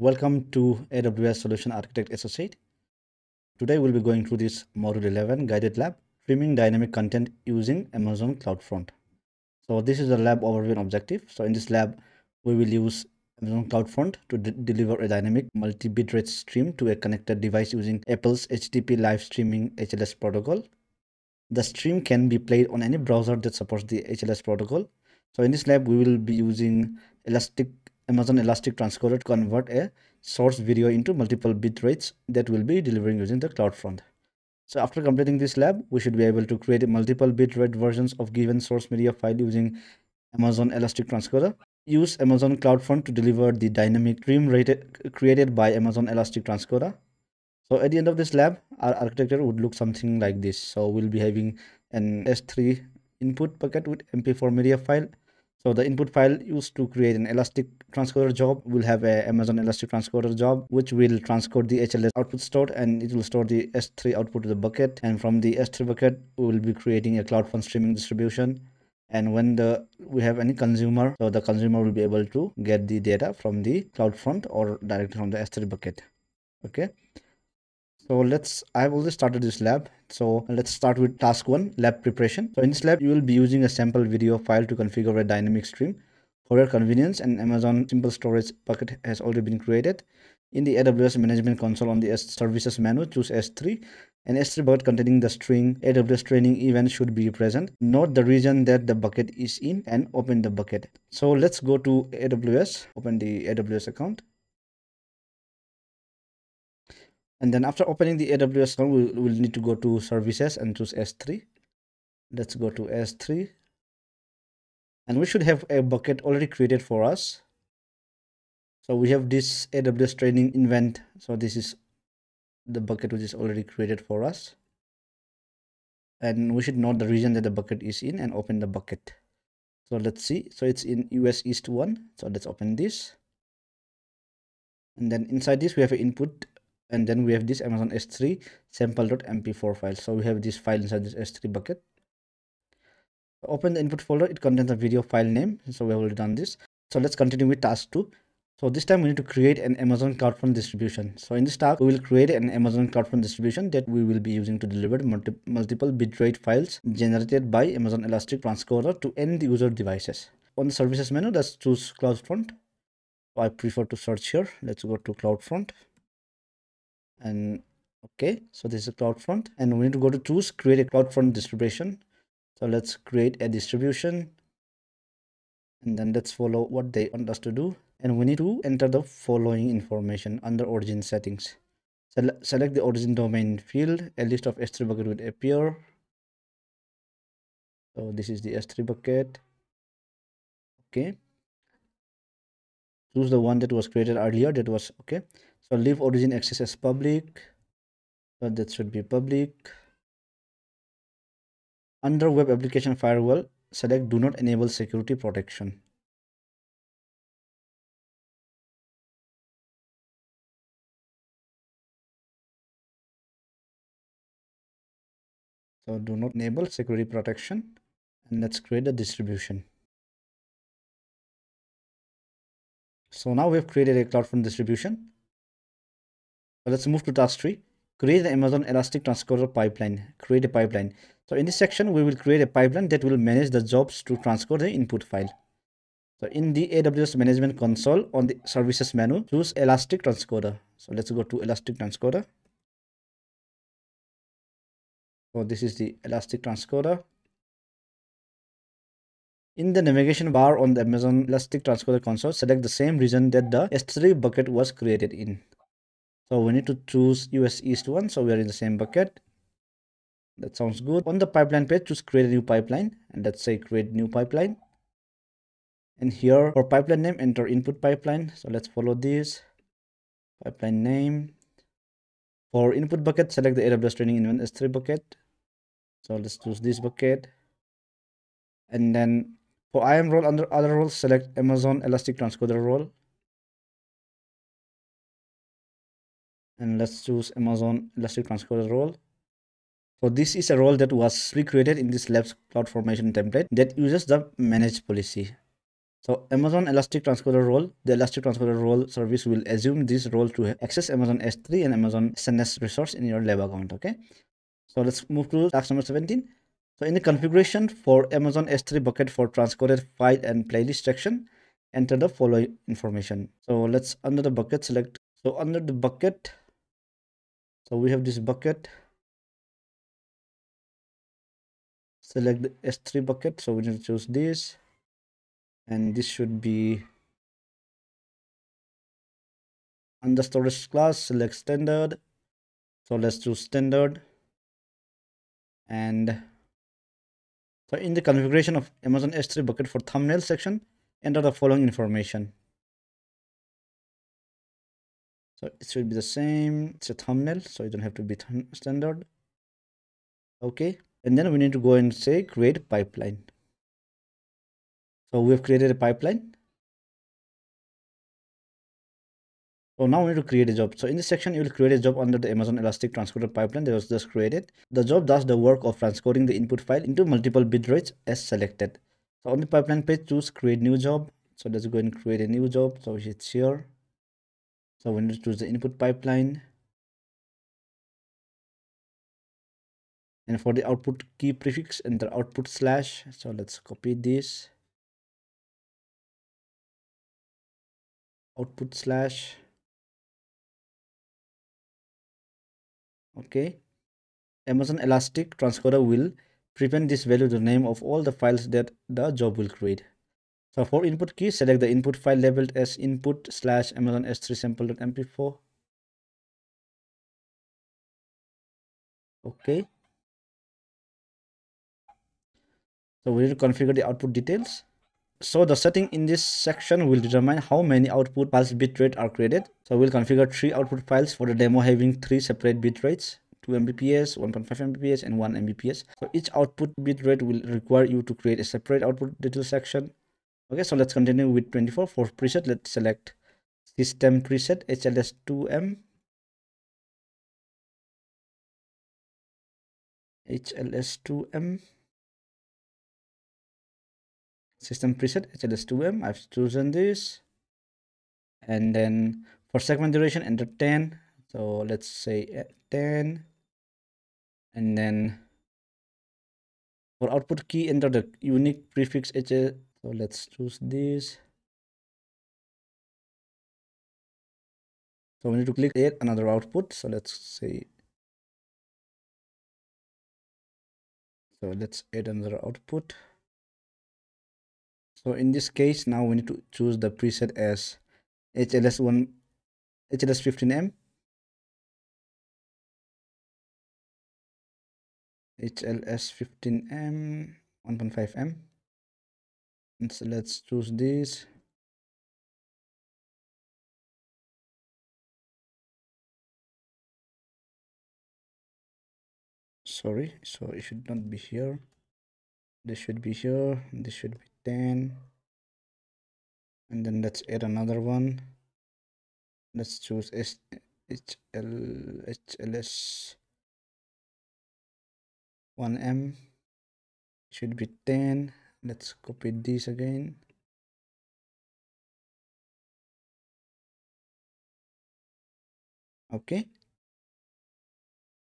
Welcome to AWS Solution Architect Associate. Today we'll be going through this Module 11 Guided Lab, Streaming Dynamic Content Using Amazon CloudFront. So this is a lab overview and objective. So in this lab, we will use Amazon CloudFront to deliver a dynamic multi-bit rate stream to a connected device using Apple's HTTP Live Streaming HLS protocol. The stream can be played on any browser that supports the HLS protocol. So in this lab, we will be using Amazon Elastic Transcoder to convert a source video into multiple bit rates that will be delivering using the CloudFront. So after completing this lab, we should be able to create multiple bit rate versions of given source media file using Amazon Elastic Transcoder. Use Amazon CloudFront to deliver the dynamic stream created by Amazon Elastic Transcoder. So at the end of this lab, our architecture would look something like this. So we'll be having an S3 input packet with MP4 media file. So the input file used to create an Elastic Transcoder job will have an Amazon Elastic Transcoder job, which will transcode the HLS output stored, and it will store the S3 output to the bucket. And from the S3 bucket, we will be creating a CloudFront streaming distribution. And when we have any consumer, so the consumer will be able to get the data from the CloudFront or directly from the S3 bucket. Okay. So I've already started this lab. So let's start with task 1, lab preparation. So in this lab, you will be using a sample video file to configure a dynamic stream. For your convenience, an Amazon simple storage bucket has already been created. In the AWS management console, on the services menu, choose S3. An S3 bucket containing the string AWS training event should be present. Note the region that the bucket is in and open the bucket. So let's go to AWS, open the AWS account. And then after opening the AWS account, we'll need to go to services and choose S3. Let's go to S3. And we should have a bucket already created for us. So we have this AWS training event. So this is the bucket which is already created for us. And we should note the region that the bucket is in and open the bucket. So let's see. So it's in US East 1. So let's open this. And then inside this, we have an input. And then we have this Amazon S3 sample.mp4 file. So we have this file inside this S3 bucket. Open the input folder. It contains a video file name. So we have already done this. So let's continue with task 2. So this time we need to create an Amazon CloudFront distribution. So in this task, we will create an Amazon CloudFront distribution that we will be using to deliver multiple bitrate files generated by Amazon Elastic Transcoder to end user devices. On the services menu, let's choose CloudFront. I prefer to search here. Let's go to CloudFront. And okay, so this is CloudFront, and we need to go to choose create a CloudFront distribution. So let's create a distribution, and then let's follow what they want us to do. And we need to enter the following information under origin settings. Select the origin domain field. A list of S3 bucket will appear. So this is the S3 bucket. Okay. Choose the one that was created earlier. That was okay. So leave origin access as public. So that should be public. Under web application firewall, select do not enable security protection. So do not enable security protection, and let's create a distribution. So now we have created a CloudFront distribution. Let's move to task 3. Create the Amazon Elastic Transcoder pipeline. Create a pipeline. So in this section, we will create a pipeline that will manage the jobs to transcode the input file. So in the AWS management console, on the services menu, choose Elastic Transcoder. So let's go to Elastic Transcoder. So this is the Elastic Transcoder. In the navigation bar on the Amazon Elastic Transcoder console, select the same region that the S3 bucket was created in. So we need to choose US East 1. So we are in the same bucket. That sounds good. On the pipeline page, choose create a new pipeline. And let's say create new pipeline. And here for pipeline name, enter input pipeline. So let's follow this pipeline name. For input bucket, select the AWS training event S3 bucket. So let's choose this bucket. And then for IAM role, under other roles, select Amazon Elastic Transcoder role. And let's choose Amazon Elastic Transcoder role. So this is a role that was pre-created in this lab's CloudFormation template that uses the manage policy. So Amazon Elastic Transcoder role, the Elastic Transcoder role service will assume this role to access Amazon S3 and Amazon SNS resource in your lab account. Okay. So let's move to task number 17. So in the configuration for Amazon S3 bucket for transcoded file and playlist section, enter the following information. So let's under the bucket select. So under the bucket, so we have this bucket. Select the S3 bucket. So we need to choose this. And this should be under storage class, select standard. So let's choose standard. And so in the configuration of Amazon S3 bucket for thumbnail section, enter the following information. So it should be the same. It's a thumbnail, so you don't have to be standard. Okay. And then we need to go and say create pipeline. So we have created a pipeline. So now we need to create a job. So in this section, you will create a job under the Amazon Elastic Transcoder pipeline that was just created. The job does the work of transcoding the input file into multiple bit rates as selected. So on the pipeline page, choose create new job. So let's go and create a new job. So it's here. So we need to choose the input pipeline. And for the output key prefix, enter output /. So let's copy this. Output /. Okay. Amazon Elastic Transcoder will prepend this value to the name of all the files that the job will create. So for input key, select the input file labeled as input / Amazon S3 sample.mp4. Okay. So we need to configure the output details. So the setting in this section will determine how many output files bitrate are created. So we'll configure 3 output files for the demo having 3 separate bitrates, 2 Mbps, 1.5 Mbps and 1 Mbps. So each output bitrate will require you to create a separate output detail section. Okay, so let's continue with 24. For preset, let's select system preset HLS2M. HLS2M. System preset HLS2M. I've chosen this. And then for segment duration, enter 10. So let's say 10. And then for output key, enter the unique prefix HL. So let's choose this. So we need to click yet another output. So let's say. So let's add another output. So in this case, now we need to choose the preset as HLS15M. HLS15M 1.5M. And so let's choose this. Sorry, so it should not be here. This should be here. This should be 10. And then let's add another one. Let's choose HLS1M. Should be 10. Let's copy this again. Okay.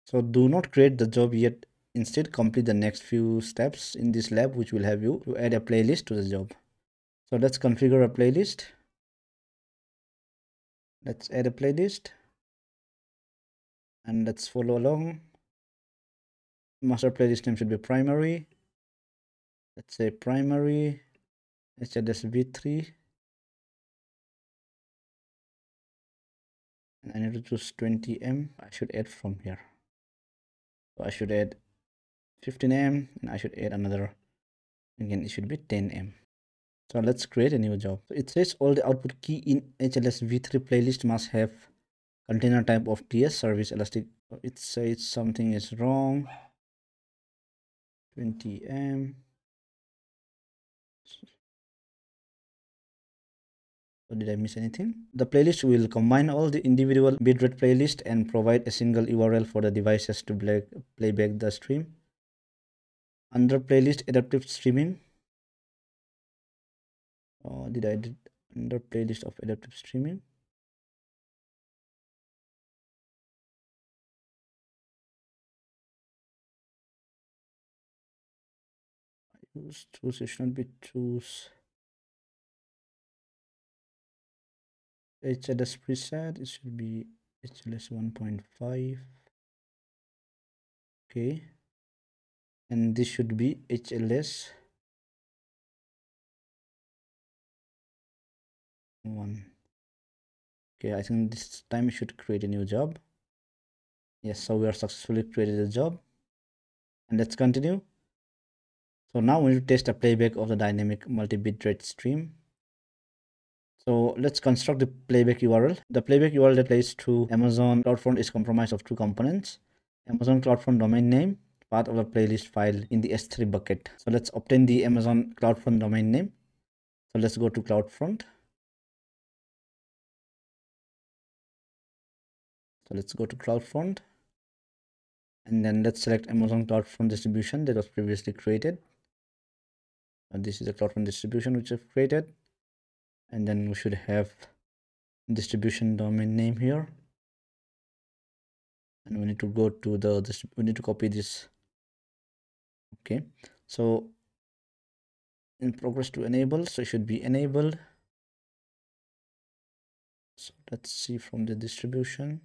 So do not create the job yet. Instead, complete the next few steps in this lab, which will have you to add a playlist to the job. So let's configure a playlist. Let's add a playlist. And let's follow along. Master playlist name should be primary. Let's say primary HLS v3. And I need to choose 20M. I should add from here. So I should add 15M and I should add another. Again, it should be 10M. So let's create a new job. So it says all the output key in HLS v3 playlist must have container type of TS service elastic. So it says something is wrong. 20M. So did I miss anything? The playlist will combine all the individual bitrate playlist and provide a single URL for the devices to playback the stream. Under playlist adaptive streaming. did I did under playlist of adaptive streaming. I use choose, it should be choose HLS preset, it should be HLS 1.5. okay, and this should be HLS 1. Okay, I think this time we should create a new job. Yes, so we are successfully created a job, and let's continue. So now we will test the playback of the dynamic multi-bit rate stream. So let's construct the playback URL. The playback URL that leads to Amazon CloudFront is comprised of two components: Amazon CloudFront domain name, part of the playlist file in the S3 bucket. So let's obtain the Amazon CloudFront domain name. So let's go to CloudFront. So let's go to CloudFront, and then let's select Amazon CloudFront distribution that was previously created. And this is the CloudFront distribution which I've created, and then we should have distribution domain name here. And we need to go to the, we need to copy this. Okay, so in progress to enable, so it should be enabled. So let's see from the distribution.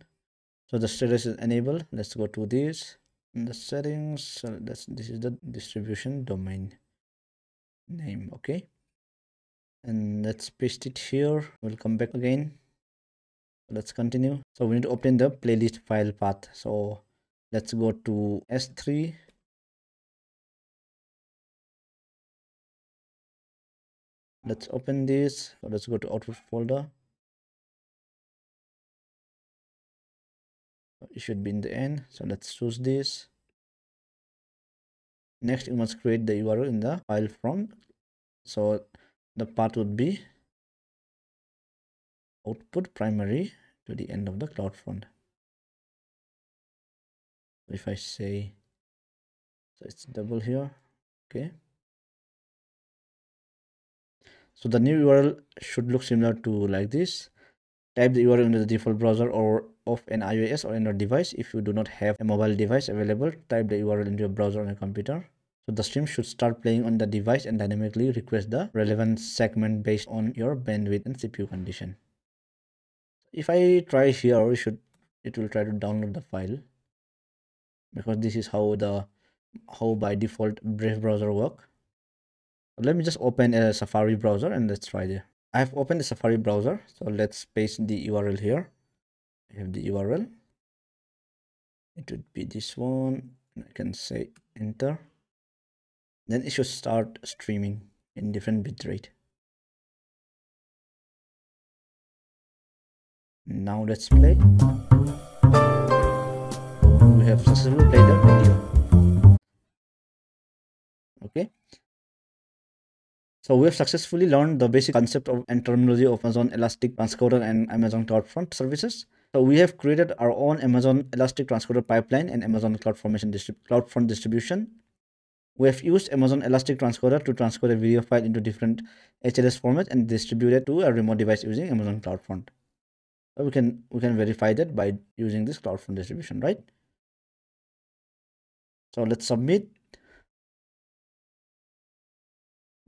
So the status is enabled. Let's go to this in the settings. So this is the distribution domain name. Okay, and let's paste it here. We'll come back again. Let's continue. So we need to obtain the playlist file path. So let's go to S3. Let's open this. So let's go to output folder. It should be in the end, so let's choose this. Next, you must create the URL in the file from, so the path would be output primary to the end of the CloudFront. If I say, so it's double here. Okay, so the new URL should look similar to like this. Type the URL into the default browser or of an iOS or Android device. If you do not have a mobile device available, type the URL into your browser on your computer. So the stream should start playing on the device and dynamically request the relevant segment based on your bandwidth and CPU condition. If I try here, it will try to download the file, because this is how by default Brave browser work. Let me just open a Safari browser and let's try there. I have opened the Safari browser, so let's paste the URL here. I have the URL. It would be this one. I can say enter. Then it should start streaming in different bitrate. Now let's play. We have successfully played the video. Okay. So we have successfully learned the basic concept of and terminology of Amazon Elastic Transcoder and Amazon CloudFront services. So we have created our own Amazon Elastic Transcoder pipeline and Amazon CloudFront distribution. We have used Amazon Elastic Transcoder to transcode a video file into different HLS formats and distribute it to a remote device using Amazon CloudFront. So we can verify that by using this CloudFront distribution, right? So let's submit.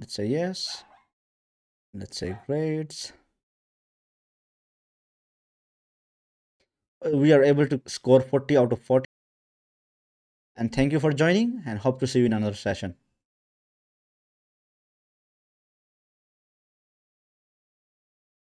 Let's say yes. Let's say grades. We are able to score 40 out of 40. And thank you for joining, and hope to see you in another session.